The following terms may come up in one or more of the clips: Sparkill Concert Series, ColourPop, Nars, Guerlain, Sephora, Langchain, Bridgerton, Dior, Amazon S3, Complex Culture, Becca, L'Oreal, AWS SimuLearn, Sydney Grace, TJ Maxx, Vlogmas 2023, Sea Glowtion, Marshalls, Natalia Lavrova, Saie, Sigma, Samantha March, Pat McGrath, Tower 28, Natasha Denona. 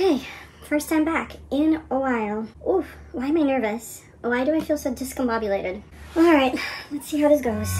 Okay, first time back in a while. Oof, why am I nervous? Why do I feel so discombobulated? All right, let's see how this goes.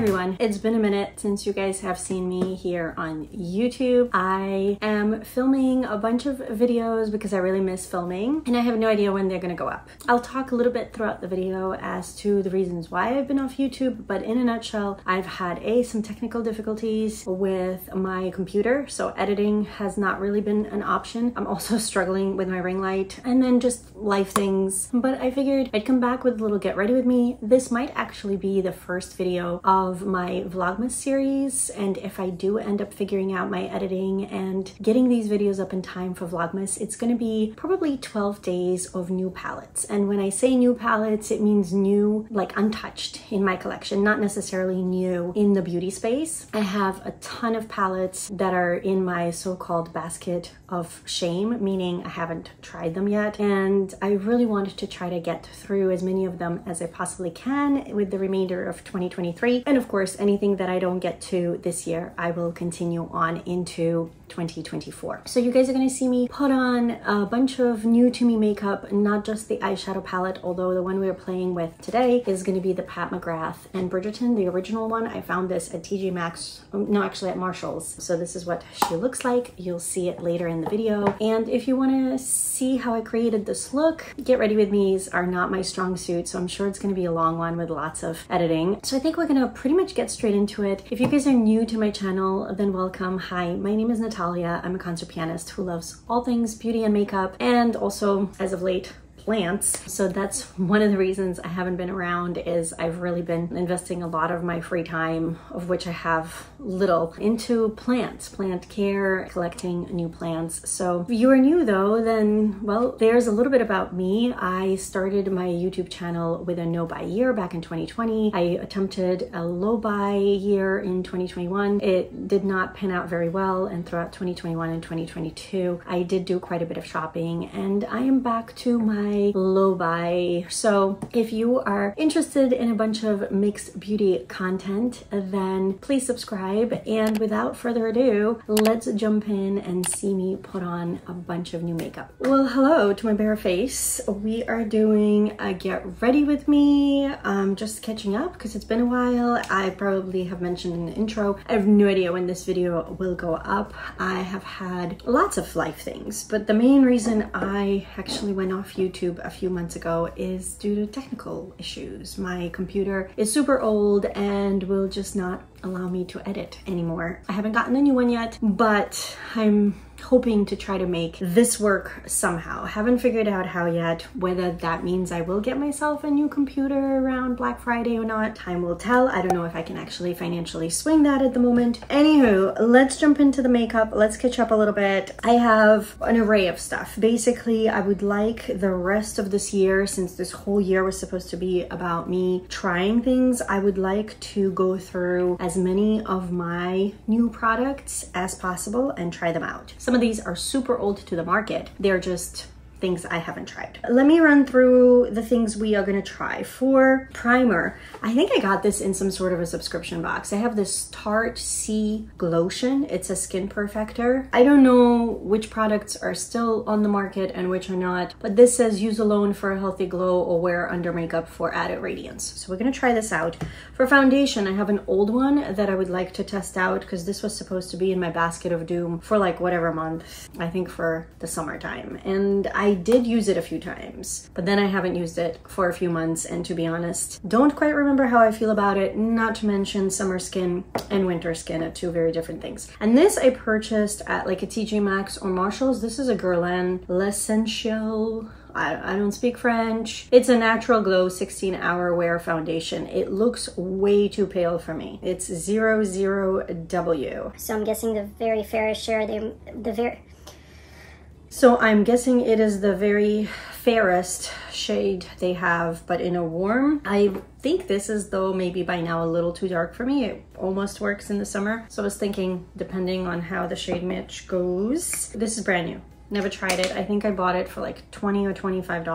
Everyone. It's been a minute since you guys have seen me here on YouTube. I am filming a bunch of videos because I really miss filming and I have no idea when they're gonna go up. I'll talk a little bit throughout the video as to the reasons why I've been off YouTube, but in a nutshell, I've had some technical difficulties with my computer, so editing has not really been an option. I'm also struggling with my ring light and then just life things, but I figured I'd come back with a little get ready with me. This might actually be the first video of my Vlogmas series, and if I do end up figuring out my editing and getting these videos up in time for Vlogmas, it's gonna be probably 12 days of new palettes. And when I say new palettes, it means new, like untouched in my collection, not necessarily new in the beauty space. I have a ton of palettes that are in my so-called basket of shame, meaning I haven't tried them yet, and I really wanted to try to get through as many of them as I possibly can with the remainder of 2023. And of course, anything that I don't get to this year, I will continue on into 2024. So you guys are gonna see me put on a bunch of new to me makeup, not just the eyeshadow palette, although the one we are playing with today is gonna be the Pat McGrath and Bridgerton, the original one. I found this at TJ Maxx, no, actually at Marshalls. So this is what she looks like. You'll see it later in the video. And if you wanna see how I created this look, get ready with me's are not my strong suit. So I'm sure it's gonna be a long one with lots of editing. So I think we're gonna pretty much get straight into it. If you guys are new to my channel, then welcome. Hi, my name is Natalia. I'm a concert pianist who loves all things beauty and makeup, and also, as of late, plants. So that's one of the reasons I haven't been around, is I've really been investing a lot of my free time, of which I have little, into plants, plant care, collecting new plants. So if you are new though, then well, there's a little bit about me. I started my YouTube channel with a no buy year back in 2020. I attempted a low buy year in 2021. It did not pan out very well, and throughout 2021 and 2022, I did do quite a bit of shopping, and I am back to my low buy. So if you are interested in a bunch of mixed beauty content, then please subscribe. And without further ado, let's jump in and see me put on a bunch of new makeup. Well, hello to my bare face. We are doing a get ready with me. I'm just catching up because it's been a while. I probably have mentioned in the intro, I have no idea when this video will go up. I have had lots of life things, but the main reason I actually went off YouTube a few months ago is due to technical issues. My computer is super old and will just not allow me to edit anymore. I haven't gotten a new one yet, but I'm hoping to try to make this work somehow. Haven't figured out how yet, whether that means I will get myself a new computer around Black Friday or not. Time will tell. I don't know if I can actually financially swing that at the moment. Anywho, let's jump into the makeup. Let's catch up a little bit. I have an array of stuff. Basically, I would like the rest of this year, since this whole year was supposed to be about me trying things, I would like to go through as many of my new products as possible and try them out. Some of these are super old to the market. They're just things I haven't tried. Let me run through the things we are gonna try. For primer, I think I got this in some sort of a subscription box. I have this Tarte Sea Glowtion. It's a skin perfector. I don't know which products are still on the market and which are not, but this says use alone for a healthy glow or wear under makeup for added radiance. So we're gonna try this out. For foundation, I have an old one that I would like to test out because this was supposed to be in my basket of doom for like whatever month, I think for the summertime. And I did use it a few times, but then I haven't used it for a few months, and to be honest, don't quite remember how I feel about it, not to mention summer skin and winter skin are two very different things. And this I purchased at like a TJ Maxx or Marshalls. This is a Guerlain L'Essentiel. I don't speak French. It's a natural glow 16-hour wear foundation. It looks way too pale for me. It's 00W. So I'm guessing the very fairest share, I'm guessing it is the very fairest shade they have, but in a warm. I think this is, though, maybe by now a little too dark for me. It almost works in the summer. So I was thinking, depending on how the shade match goes. This is brand new. Never tried it. I think I bought it for like $20 or $25.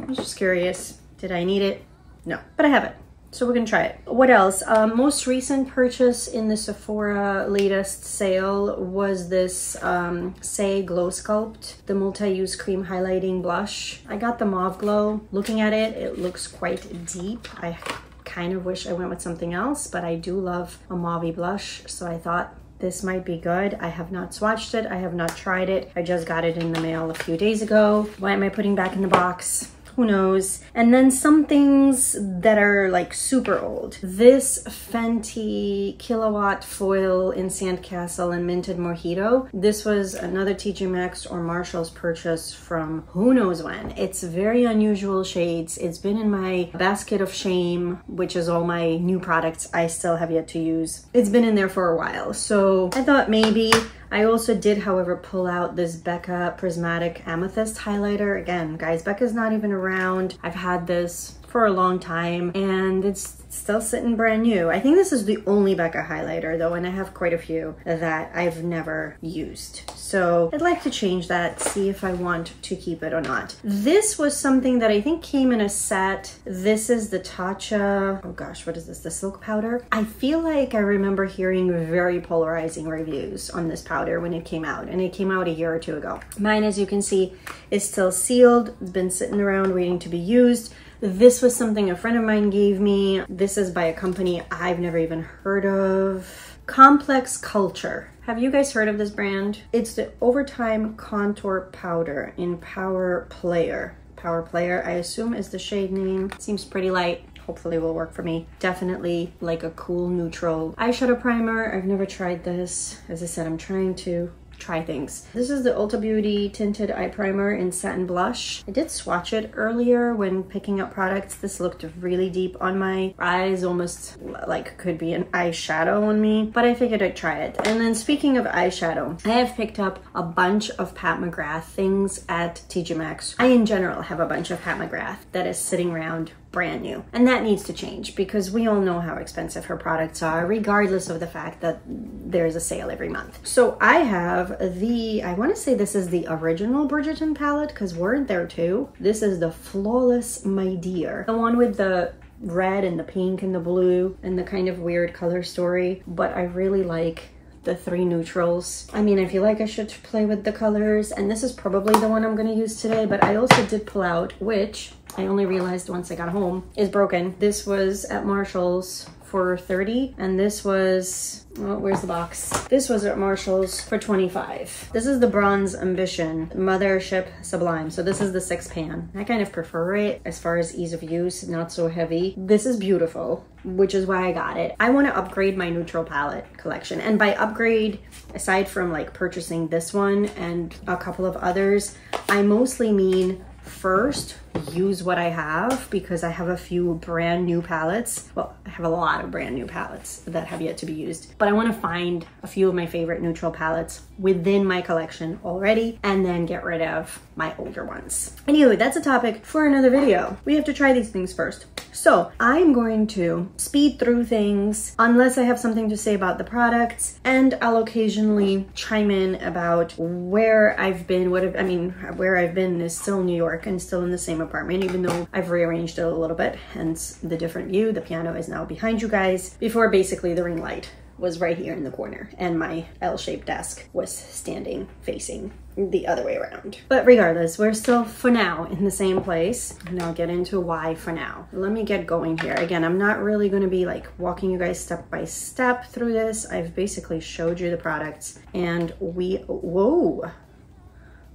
I was just curious. Did I need it? No, but I have it. So we're gonna try it. What else? Most recent purchase in the Sephora latest sale was this Saie Glow Sculpt, the multi-use cream highlighting blush. I got the mauve glow. Looking at it, it looks quite deep. I kind of wish I went with something else, but I do love a mauve blush, so I thought this might be good. I have not swatched it. I have not tried it. I just got it in the mail a few days ago. Why am I putting back in the box? Who knows? And then some things that are like super old. This Fenty Kilowatt Foil in Sandcastle and Minted Mojito. This was another TJ Maxx or Marshalls purchase from who knows when. It's very unusual shades. It's been in my basket of shame, which is all my new products I still have yet to use. It's been in there for a while. So I thought maybe. I also did, however, pull out this Becca Prismatic Amethyst highlighter. Again, guys, Becca's not even around. I've had this for a long time and it's still sitting brand new. I think this is the only Becca highlighter though, and I have quite a few that I've never used. So I'd like to change that, see if I want to keep it or not. This was something that I think came in a set. This is the Tatcha, oh gosh, what is this? The silk powder. I feel like I remember hearing very polarizing reviews on this powder when it came out, and it came out a year or two ago. Mine, as you can see, is still sealed. It's been sitting around waiting to be used. This was something a friend of mine gave me. This is by a company I've never even heard of. Complex Culture. Have you guys heard of this brand? It's the Overtime Contour Powder in Power Player. Power Player, I assume, is the shade name. Seems pretty light. Hopefully will work for me. Definitely like a cool neutral eyeshadow primer. I've never tried this. As I said, I'm trying to try things. This is the Ulta Beauty Tinted Eye Primer in Satin Blush. I did swatch it earlier when picking up products. This looked really deep on my eyes, almost like could be an eyeshadow on me, but I figured I'd try it. And then speaking of eyeshadow, I have picked up a bunch of Pat McGrath things at TJ Maxx. I, in general, have a bunch of Pat McGrath that is sitting around brand new, and that needs to change because we all know how expensive her products are, regardless of the fact that there's a sale every month. So I have the, I want to say this is the original Bridgerton palette because weren't there two. This is the Flawless My Dear, the one with the red and the pink and the blue and the kind of weird color story, but I really like the three neutrals. I mean, I feel like I should play with the colors, and this is probably the one I'm going to use today, but I also did pull out, which I only realized once I got home, is broken. This was at Marshalls for $30, and this was, oh, where's the box? This was at Marshalls for $25. This is the Bronze Ambition Mothership Sublime. So this is the 6-pan. I kind of prefer it as far as ease of use, not so heavy. This is beautiful, which is why I got it. I want to upgrade my neutral palette collection. And by upgrade, aside from like purchasing this one and a couple of others, I mostly mean first, use what I have, because I have a few brand new palettes. Well, I have a lot of brand new palettes that have yet to be used, but I want to find a few of my favorite neutral palettes within my collection already and then get rid of my older ones. Anyway, that's a topic for another video. We have to try these things first. So I'm going to speed through things unless I have something to say about the products, and I'll occasionally chime in about where I've been. Where I've been is still New York and still in the same apartment, even though I've rearranged it a little bit, hence the different view. The piano is now behind you guys. Before, basically, the ring light was right here in the corner and my L-shaped desk was standing facing the other way around. But regardless, we're still for now in the same place, and I'll get into why for now. Let me get going here. Again, I'm not really going to be like walking you guys step by step through this. I've basically showed you the products, and whoa,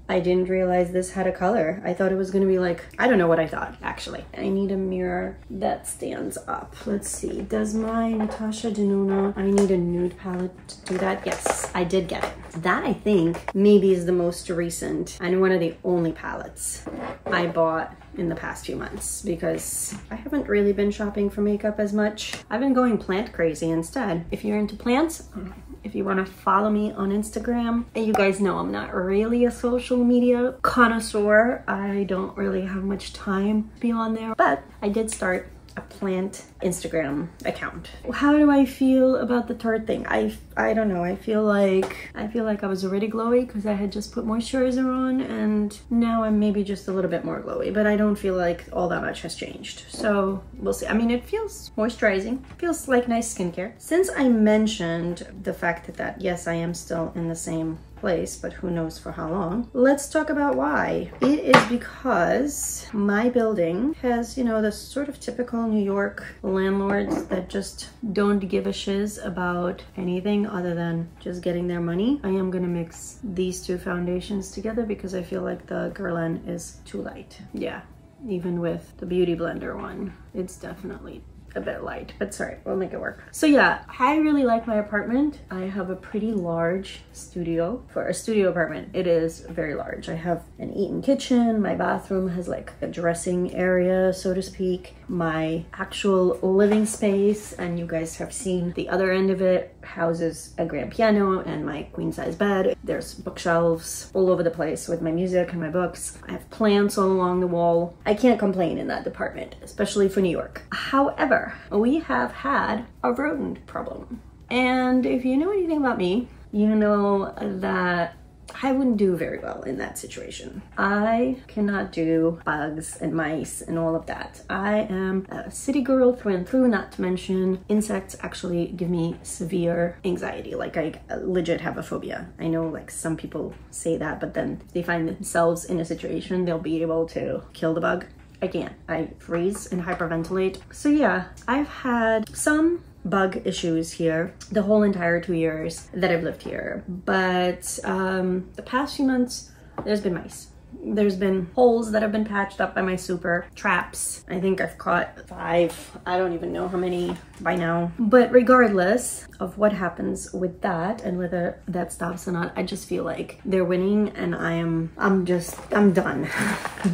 I didn't realize this had a color. I thought it was gonna be like, I don't know what I thought, actually. I need a mirror that stands up. Let's see, does my Natasha Denona, I need a nude palette to do that? Yes, I did get it. That, I think, maybe is the most recent and one of the only palettes I bought in the past few months, because I haven't really been shopping for makeup as much. I've been going plant crazy instead. If you're into plants, if you want to follow me on Instagram, and you guys know I'm not really a social media connoisseur. I don't really have much time to be on there, but I did start a plant Instagram account. How do I feel about the tart thing? I don't know. I feel like I was already glowy because I had just put moisturizer on, and now I'm maybe just a little bit more glowy, but I don't feel like all that much has changed. So we'll see. I mean, it feels moisturizing. It feels like nice skincare. Since I mentioned the fact that yes, I am still in the same place, but who knows for how long. Let's talk about why. It is because my building has, you know, the sort of typical New York landlords that just don't give a shiz about anything other than just getting their money. I am gonna mix these two foundations together because I feel like the Guerlain is too light. Yeah, even with the Beauty Blender one, it's definitely a bit light, but sorry, we'll make it work. So yeah, I really like my apartment. I have a pretty large studio. For a studio apartment, it is very large. I have an eat-in kitchen. My bathroom has like a dressing area, so to speak. My actual living space, and you guys have seen the other end of it, houses a grand piano and my queen-size bed. There's bookshelves all over the place with my music and my books. I have plants all along the wall. I can't complain in that department, especially for New York. However, we have had a rodent problem. And if you know anything about me, you know that I wouldn't do very well in that situation. I cannot do bugs and mice and all of that. I am a city girl through and through, not to mention insects actually give me severe anxiety. Like, I legit have a phobia. I know like some people say that, but then if they find themselves in a situation, they'll be able to kill the bug. I can't. I freeze and hyperventilate. So yeah, I've had some bug issues here the whole entire 2 years that I've lived here. But the past few months, there's been mice. There's been holes that have been patched up by my super traps. I think I've caught 5. I don't even know how many by now. But regardless of what happens with that and whether that stops or not, I just feel like they're winning, and I'm done.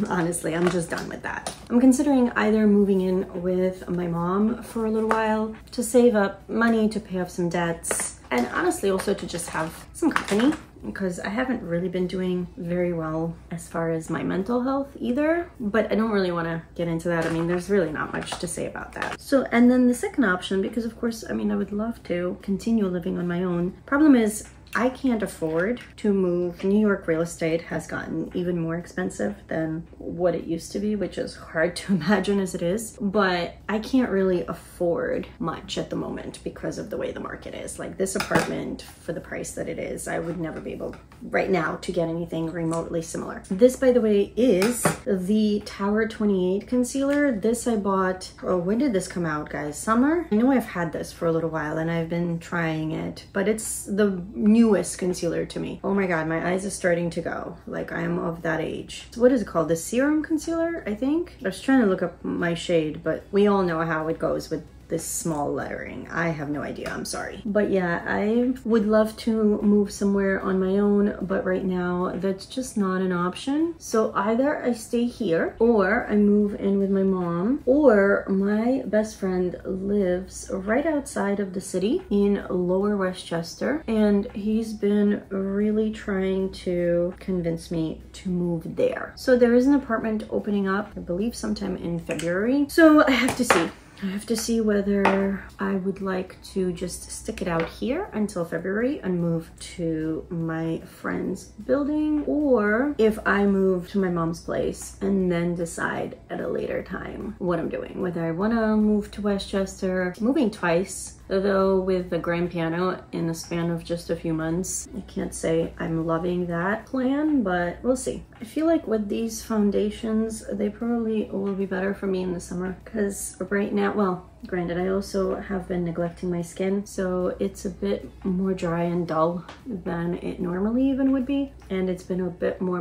Honestly, I'm just done with that. I'm considering either moving in with my mom for a little while to save up money to pay off some debts, and honestly also to just have some company, because I haven't really been doing very well as far as my mental health either, but I don't really want to get into that. I mean, there's really not much to say about that. So, and then the second option, because of course, I mean, I would love to continue living on my own. Problem is, I can't afford to move. New York real estate has gotten even more expensive than what it used to be, which is hard to imagine as it is, but I can't really afford much at the moment because of the way the market is. Like, this apartment, for the price that it is, I would never be able right now to get anything remotely similar. This, by the way, is the Tower 28 concealer. This I bought, oh, when did this come out, guys? Summer? I know I've had this for a little while and I've been trying it, but it's the newest concealer to me. Oh my god, my eyes are starting to go. Like, I am of that age. What is it called? The serum concealer, I think? I was trying to look up my shade, but we all know how it goes with this small lettering. I have no idea, I'm sorry. But yeah, I would love to move somewhere on my own, but right now that's just not an option. So either I stay here, or I move in with my mom, or my best friend lives right outside of the city in Lower Westchester, and he's been really trying to convince me to move there. So there is an apartment opening up, I believe sometime in February. So I have to see. I have to see whether I would like to just stick it out here until February and move to my friend's building, or if I move to my mom's place and then decide at a later time what I'm doing, whether I want to move to Westchester. Moving twice, though, with the grand piano in the span of just a few months. I can't say I'm loving that plan, but we'll see. I feel like with these foundations, they probably will be better for me in the summer, because right now, well, granted, I also have been neglecting my skin, so it's a bit more dry and dull than it normally even would be, and it's been a bit more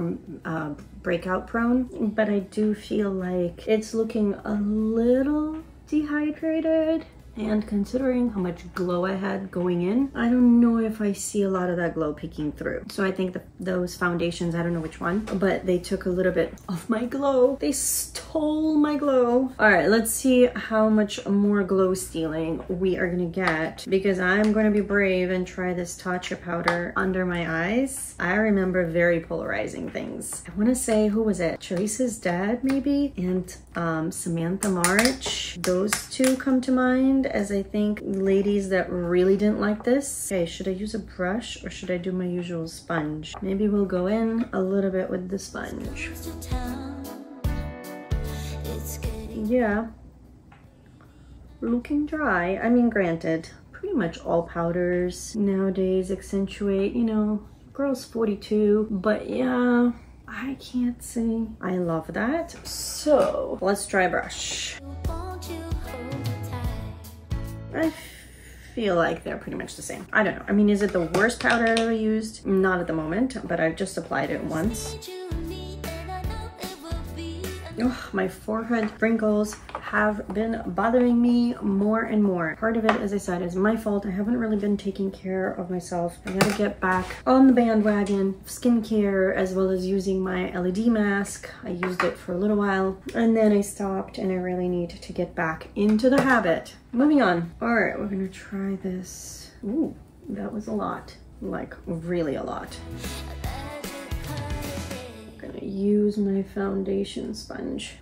breakout prone, but I do feel like it's looking a little dehydrated. And considering how much glow I had going in, I don't know if I see a lot of that glow peeking through. So I think those foundations, I don't know which one, but they took a little bit of my glow. They stole my glow. All right, let's see how much more glow stealing we are gonna get, because I'm gonna be brave and try this Tatcha powder under my eyes. I remember very polarizing things. I wanna say, who was it? Charissa's dad, maybe? And Samantha March. Those two come to mind as I think ladies that really didn't like this. Okay, should I use a brush or should I do my usual sponge? Maybe we'll go in a little bit with the sponge. Yeah, looking dry. I mean, granted, pretty much all powders nowadays accentuate, you know, girls 42, but yeah, I can't see. I love that. So let's dry brush. I feel like they're pretty much the same. I don't know. I mean, is it the worst powder I've ever used? Not at the moment, but I've just applied it once. Oh, my forehead wrinkles have been bothering me more and more. Part of it, as I said, is my fault. I haven't really been taking care of myself. I gotta get back on the bandwagon of skincare, as well as using my LED mask. I used it for a little while and then I stopped, and I really need to get back into the habit. Moving on. All right, we're gonna try this. Ooh, that was a lot. Like, really a lot. Use my foundation sponge.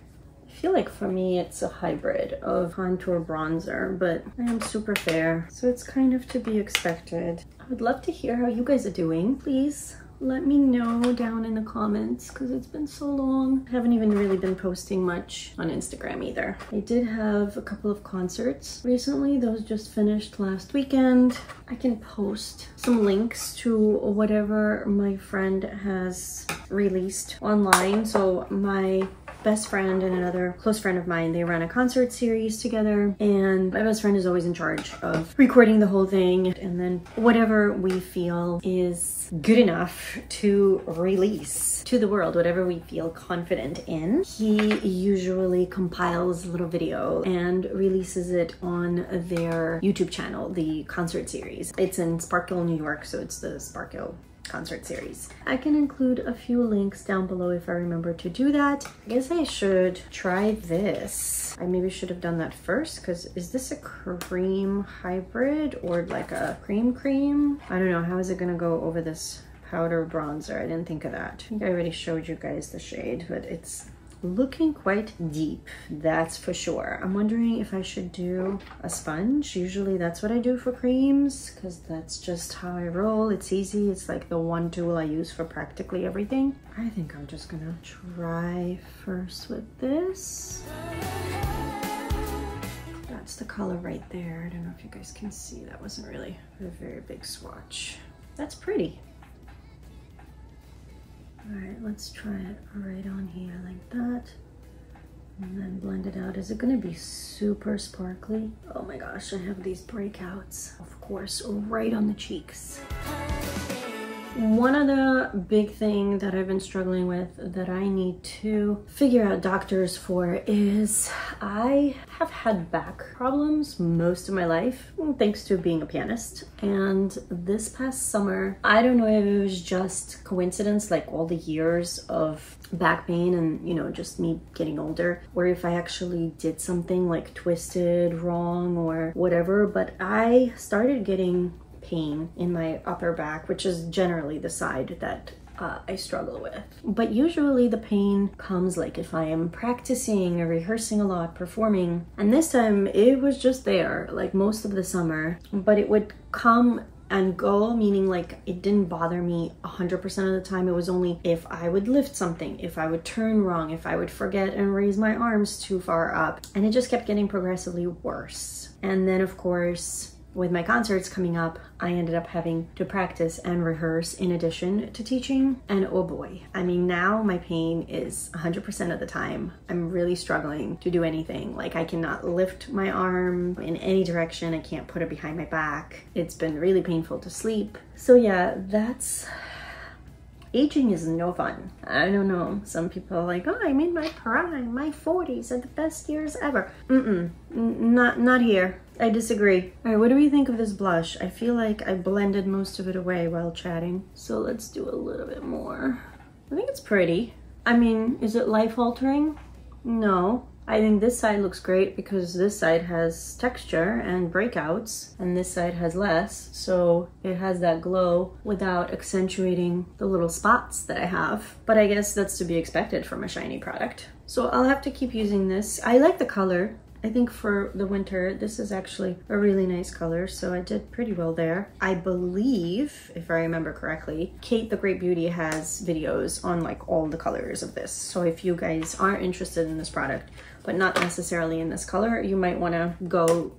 I feel like for me it's a hybrid of contour bronzer, but I am super fair, so it's kind of to be expected. I would love to hear how you guys are doing. Please let me know down in the comments, because it's been so long. I haven't even really been posting much on Instagram either. I did have a couple of concerts recently. Those just finished last weekend. I can post some links to whatever my friend has released online. So my best friend and another close friend of mine, they run a concert series together, and my best friend is always in charge of recording the whole thing, and then whatever we feel is good enough to release to the world, whatever we feel confident in, he usually compiles a little video and releases it on their YouTube channel, the concert series. It's in Sparkill, New York, so it's the Sparkill Concert Series. I can include a few links down below if I remember to do that. I guess I should try this. I maybe should have done that first, because is this a cream hybrid or like a cream? I don't know. How is it gonna go over this powder bronzer? I didn't think of that. I think I already showed you guys the shade, but it's looking quite deep, that's for sure. I'm wondering if I should do a sponge. Usually that's what I do for creams, because that's just how I roll. It's easy. It's like the one tool I use for practically everything. I think I'm just gonna try first with this. That's the color right there. I don't know if you guys can see. That wasn't really a very big swatch. That's pretty. All right, let's try it right on here like that, and then blend it out. Is it gonna be super sparkly? Oh my gosh, I have these breakouts, of course, right on the cheeks. One other big thing that I've been struggling with that I need to figure out doctors for is I have had back problems most of my life, thanks to being a pianist. And this past summer, I don't know if it was just coincidence, like all the years of back pain and, you know, just me getting older, or if I actually did something like twisted wrong or whatever, but I started getting pain in my upper back, which is generally the side that I struggle with. But usually the pain comes like if I am practicing or rehearsing a lot, performing, and this time it was just there like most of the summer, but it would come and go, meaning like it didn't bother me 100% of the time. It was only if I would lift something, if I would turn wrong, if I would forget and raise my arms too far up, and it just kept getting progressively worse. And then of course, with my concerts coming up, I ended up having to practice and rehearse in addition to teaching, and oh boy, I mean, now my pain is 100% of the time. I'm really struggling to do anything. Like, I cannot lift my arm in any direction. I can't put it behind my back. It's been really painful to sleep. So yeah, that's... Aging is no fun. I don't know. Some people are like, oh, I'm in my prime. My 40s are the best years ever. Mm-mm. Not here. I disagree. All right, what do we think of this blush? I feel like I blended most of it away while chatting. So let's do a little bit more. I think it's pretty. I mean, is it life-altering? No. I think this side looks great because this side has texture and breakouts and this side has less, so it has that glow without accentuating the little spots that I have. But I guess that's to be expected from a shiny product. So I'll have to keep using this. I like the color. I think for the winter, this is actually a really nice color, so I did pretty well there. I believe, if I remember correctly, Kate the Great Beauty has videos on like all the colors of this. So if you guys are interested in this product, but not necessarily in this color, you might want to go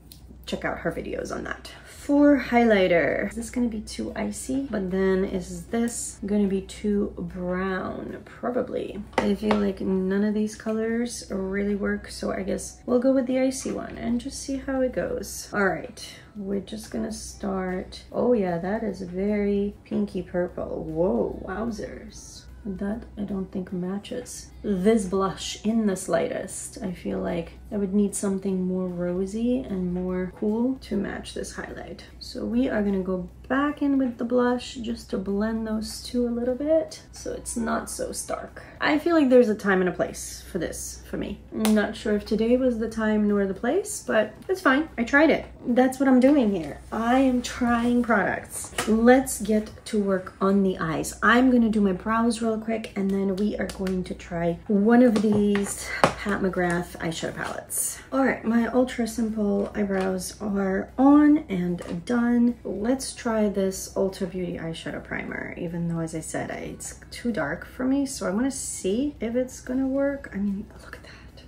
check out her videos on that. For highlighter, is this gonna be too icy? But then is this gonna be too brown? Probably. I feel like none of these colors really work, so I guess we'll go with the icy one and just see how it goes. All right, we're just gonna start. Oh yeah, that is very pinky purple. Whoa, wowzers. That I don't think matches this blush in the slightest. I feel like I would need something more rosy and more cool to match this highlight. So we are gonna go back in with the blush just to blend those two a little bit so it's not so stark. I feel like there's a time and a place for this for me. I'm not sure if today was the time nor the place, but it's fine. I tried it. That's what I'm doing here. I am trying products. Let's get to work on the eyes. I'm gonna do my brows real quick and then we are going to try one of these Pat McGrath eyeshadow palettes. All right, my ultra simple eyebrows are on and done. Let's try this Ulta Beauty eyeshadow primer, even though, as I said, it's too dark for me, so I want to see if it's gonna work. I mean, look at that.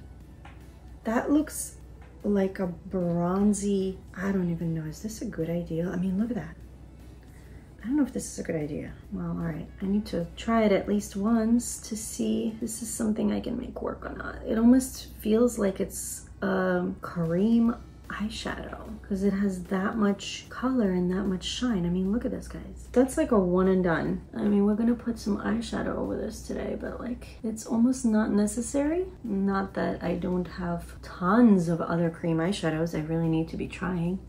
That looks like a bronzy, I don't even know, is this a good idea? I mean, look at that. I don't know if this is a good idea. Well, all right, I need to try it at least once to see if this is something I can make work or not. It almost feels like it's cream eyeshadow because it has that much color and that much shine. I mean, look at this, guys. That's like a one and done. I mean, we're gonna put some eyeshadow over this today, but like, it's almost not necessary. Not that I don't have tons of other cream eyeshadows. I really need to be trying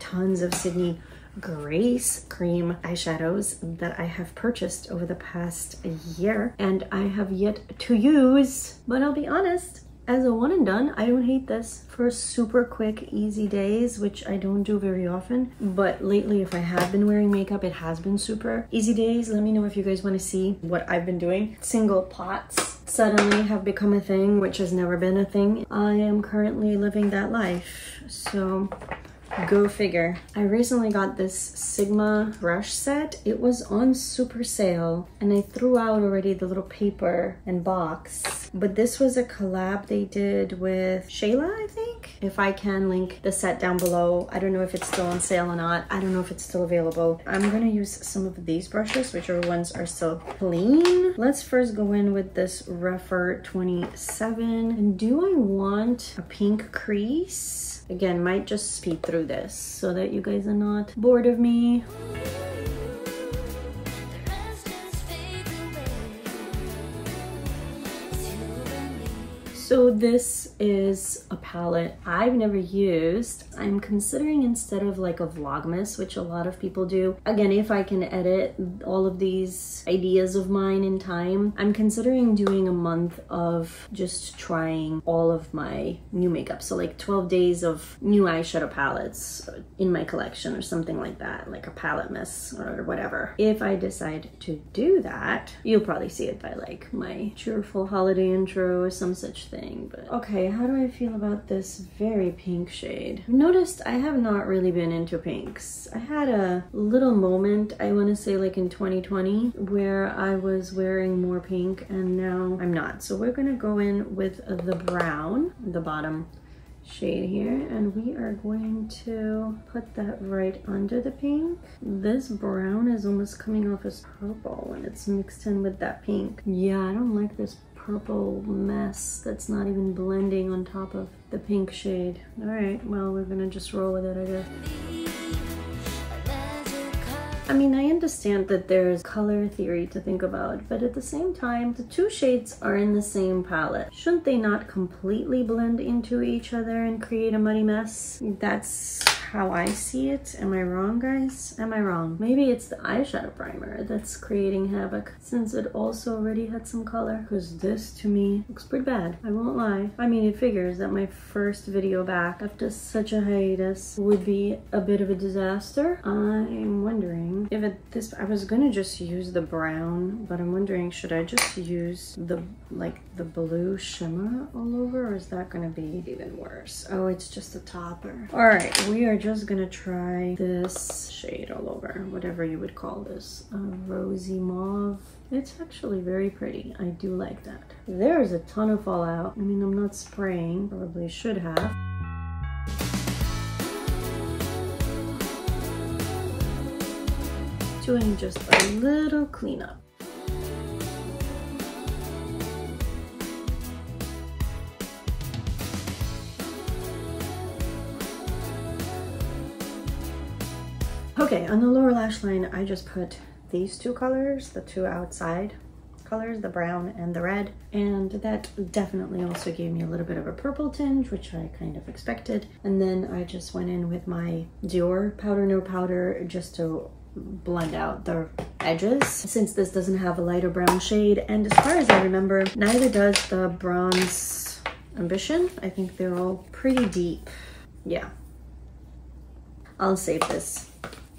tons of Sydney Grace cream eyeshadows that I have purchased over the past year and I have yet to use. But I'll be honest, as a one and done, I don't hate this for super quick, easy days, which I don't do very often. But lately, if I have been wearing makeup, it has been super easy days. Let me know if you guys want to see what I've been doing. Single pots suddenly have become a thing, which has never been a thing. I am currently living that life, so go figure. I recently got this Sigma brush set. It was on super sale and I threw out already the little paper and box, but this was a collab they did with Shayla, I think. If I can link the set down below. I don't know if it's still on sale or not. I don't know if it's still available. I'm gonna use some of these brushes, whichever ones are still clean. Let's first go in with this Refer 27. And do I want a pink crease? Again, might just speed through this so that you guys are not bored of me. So this is a palette I've never used. I'm considering, instead of like a Vlogmas, which a lot of people do, again, if I can edit all of these ideas of mine in time, I'm considering doing a month of just trying all of my new makeup. So like 12 days of new eyeshadow palettes in my collection or something like that, like a palette mess or whatever. If I decide to do that, you'll probably see it by like my cheerful holiday intro or some such thing. But okay, how do I feel about this very pink shade? I've noticed I have not really been into pinks. I had a little moment, I want to say like in 2020, where I was wearing more pink and now I'm not. So we're gonna go in with the brown, the bottom shade here, and we are going to put that right under the pink. This brown is almost coming off as purple when it's mixed in with that pink. Yeah, I don't like this purple mess that's not even blending on top of the pink shade. All right, well, we're gonna just roll with it, I guess. I mean, I understand that there's color theory to think about, but at the same time, the two shades are in the same palette. Shouldn't they not completely blend into each other and create a muddy mess? That's how I see it. Am I wrong, guys? Am I wrong? Maybe it's the eyeshadow primer that's creating havoc, since it also already had some color, because this to me looks pretty bad. I won't lie. I mean, it figures that my first video back after such a hiatus would be a bit of a disaster. I'm wondering if at this, I was gonna just use the brown, but I'm wondering, should I just use the the blue shimmer all over, or is that gonna be even worse? Oh, it's just a topper. All right, we are just gonna try this shade all over, whatever you would call this, a rosy mauve. It's actually very pretty. I do like that. There's a ton of fallout. I mean, I'm not spraying, probably should have. Doing just a little cleanup. Okay, on the lower lash line, I just put these two colors, the two outside colors, the brown and the red, and that definitely also gave me a little bit of a purple tinge, which I kind of expected. And then I just went in with my Dior Powder No Powder just to blend out the edges, since this doesn't have a lighter brown shade, and as far as I remember, neither does the Bronze Ambition. I think they're all pretty deep. Yeah, I'll save this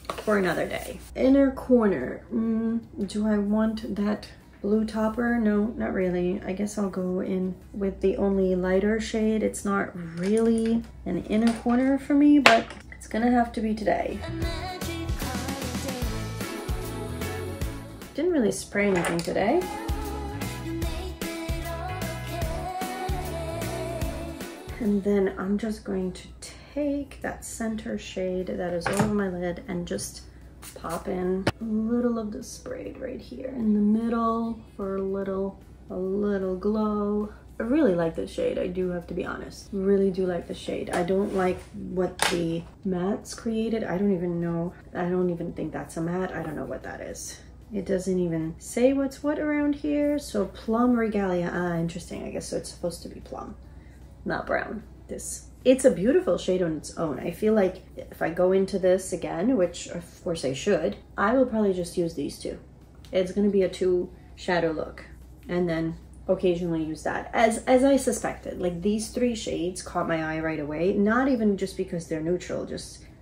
for another day. Inner corner. Do I want that blue topper? No, not really. I guess I'll go in with the only lighter shade. It's not really an inner corner for me, but it's gonna have to be today. Didn't really spray anything today. And then I'm just going to take that center shade that is over my lid and just pop in a little of the spray right here in the middle for a little glow. I really like this shade, I do have to be honest. Really do like the shade. I don't like what the mattes created. I don't even know. I don't even think that's a matte. I don't know what that is. It doesn't even say what's what around here. So Plum Regalia, interesting. I guess so it's supposed to be plum, not brown. This, it's a beautiful shade on its own. I feel like if I go into this again, which of course I should, I will probably just use these two. It's gonna be a two shadow look, and then occasionally use that. As I suspected, like these three shades caught my eye right away, not even just because they're neutral,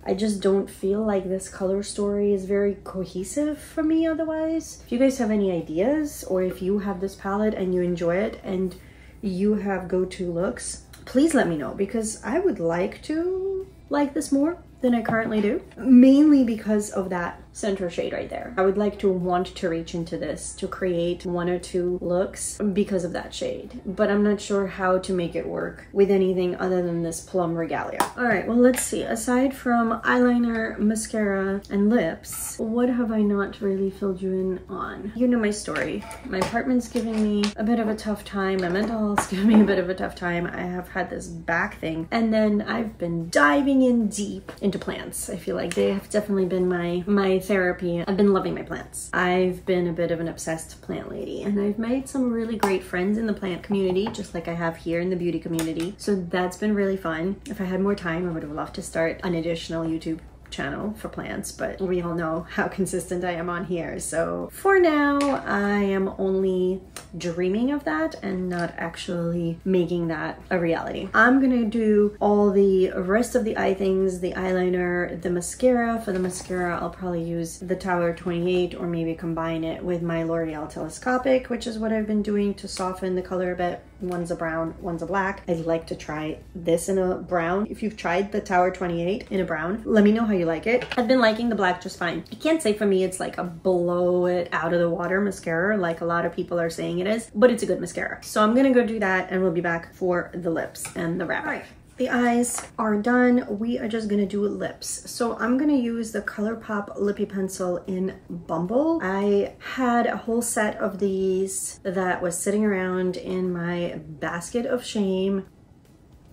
I just don't feel like this color story is very cohesive for me otherwise. If you guys have any ideas, or if you have this palette and you enjoy it and you have go-to looks, please let me know, because I would like to like this more than I currently do, mainly because of that center shade right there. I would like to want to reach into this to create one or two looks because of that shade, but I'm not sure how to make it work with anything other than this Plum Regalia. All right, well, let's see. Aside from eyeliner, mascara, and lips, what have I not really filled you in on? You know my story. My apartment's giving me a bit of a tough time. My mental health's giving me a bit of a tough time. I have had this back thing, and then I've been diving in deep into plants. I feel like they have definitely been my therapy. I've been loving my plants. I've been a bit of an obsessed plant lady, and I've made some really great friends in the plant community, just like I have here in the beauty community. So that's been really fun. If I had more time, I would have loved to start an additional YouTube channel for plants, but we all know how consistent I am on here. So for now, I am only dreaming of that and not actually making that a reality. I'm gonna do all the rest of the eye things, the eyeliner, the mascara. For the mascara, I'll probably use the Tower 28 or maybe combine it with my L'Oreal Telescopic, which is what I've been doing to soften the color a bit. One's a brown, one's a black. I'd like to try this in a brown. If you've tried the Tower 28 in a brown, let me know how you like it. I've been liking the black just fine. I can't say for me it's like a blow it out of the water mascara like a lot of people are saying it is, but it's a good mascara. So I'm gonna go do that, and we'll be back for the lips and the wrap. All right, the eyes are done. We are just gonna do lips. So I'm gonna use the ColourPop Lippy Pencil in Bumble. I had a whole set of these that was sitting around in my basket of shame.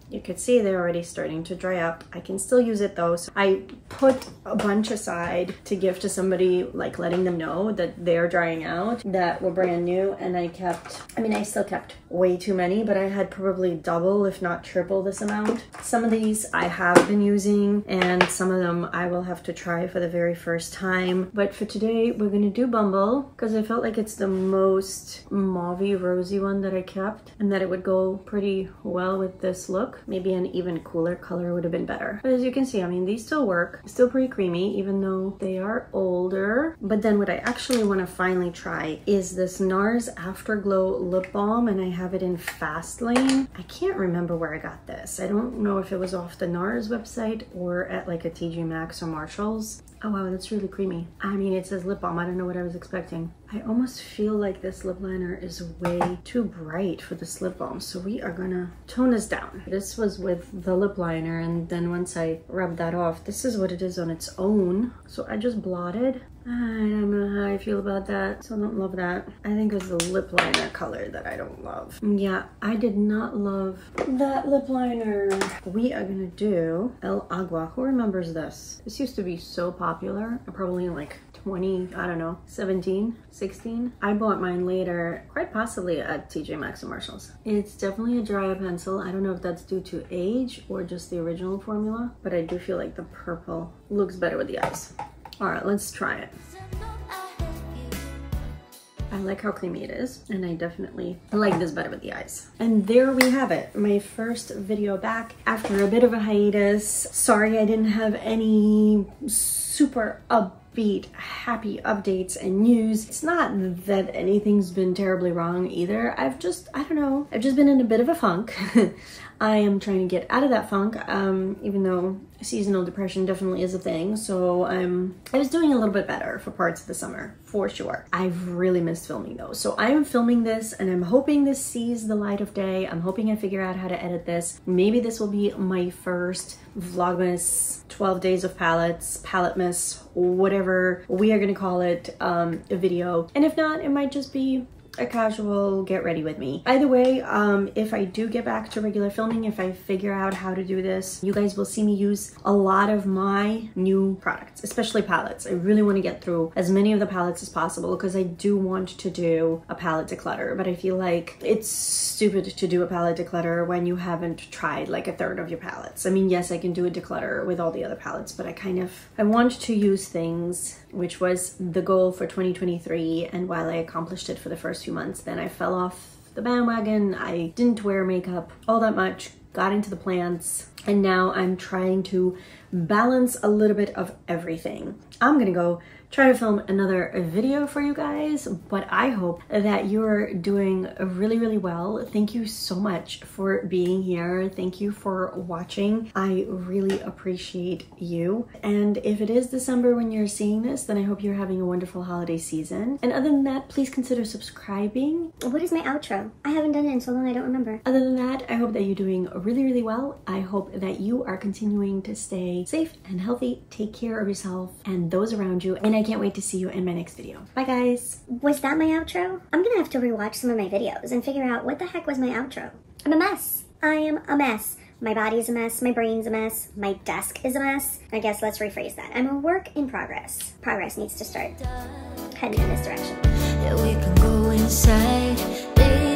You could see they're already starting to dry up. I can still use it though. So I put a bunch aside to give to somebody, like letting them know that they're drying out, that were brand new. And I kept, I mean, I still kept way too many, but I had probably double, if not triple this amount. Some of these I have been using and some of them I will have to try for the very first time. But for today, we're gonna do Bumble because I felt like it's the most mauve-y, rosy one that I kept and that it would go pretty well with this look. Maybe an even cooler color would have been better. But as you can see, I mean, these still work. Still pretty creamy, even though they are older. But then what I actually want to finally try is this Nars Afterglow Lip Balm, and I have it in Fastlane. I can't remember where I got this. I don't know if it was off the Nars website or at like a TJ Maxx or Marshalls. Oh wow, that's really creamy. I mean, it says lip balm. I don't know what I was expecting. I almost feel like this lip liner is way too bright for this lip balm, so we are gonna tone this down. This was with the lip liner, and then once I rubbed that off, this is what it is on its own. So I just blotted. I don't know how I feel about that. Still don't love that. I think it's the lip liner color that I don't love. Yeah, I did not love that lip liner. We are gonna do El Agua. Who remembers this? This used to be so popular. Probably like 20, I don't know, 17, 16. I bought mine later, quite possibly at TJ Maxx and Marshalls. It's definitely a dry pencil. I don't know if that's due to age or just the original formula, but I do feel like the purple looks better with the eyes. All right, let's try it. I like how creamy it is, and I definitely like this better with the eyes. And there we have it, my first video back after a bit of a hiatus. Sorry I didn't have any super upbeat, happy updates and news. It's not that anything's been terribly wrong either. I don't know, I've just been in a bit of a funk. I am trying to get out of that funk, even though seasonal depression definitely is a thing. So I was doing a little bit better for parts of the summer, for sure. I've really missed filming though. So I am filming this and I'm hoping this sees the light of day. I'm hoping I figure out how to edit this. Maybe this will be my first Vlogmas, 12 days of palettes, Palettemas, whatever we are gonna call it, a video. And if not, it might just be a casual get ready with me. Either way, if I do get back to regular filming, if I figure out how to do this, you guys will see me use a lot of my new products, especially palettes. I really want to get through as many of the palettes as possible because I do want to do a palette declutter, but I feel like it's stupid to do a palette declutter when you haven't tried like a third of your palettes. I mean, yes, I can do a declutter with all the other palettes, but I want to use things, which was the goal for 2023, and while I accomplished it for the first few months, then I fell off the bandwagon. I didn't wear makeup all that much, got into the plants, and now I'm trying to balance a little bit of everything. I'm gonna go try to film another video for you guys, but I hope that you're doing really, really well. Thank you so much for being here. Thank you for watching. I really appreciate you. And if it is December when you're seeing this, then I hope you're having a wonderful holiday season. And other than that, please consider subscribing. What is my outro? I haven't done it in so long, I don't remember. Other than that, I hope that you're doing really, really well. I hope that you are continuing to stay safe and healthy. Take care of yourself and those around you. And I can't wait to see you in my next video. Bye guys. Was that my outro? I'm gonna have to rewatch some of my videos and figure out what the heck was my outro. I'm a mess. I am a mess. My body's a mess. My brain's a mess. My desk is a mess. I guess let's rephrase that. I'm a work in progress. Progress needs to start heading in this direction. Yeah, we can go inside.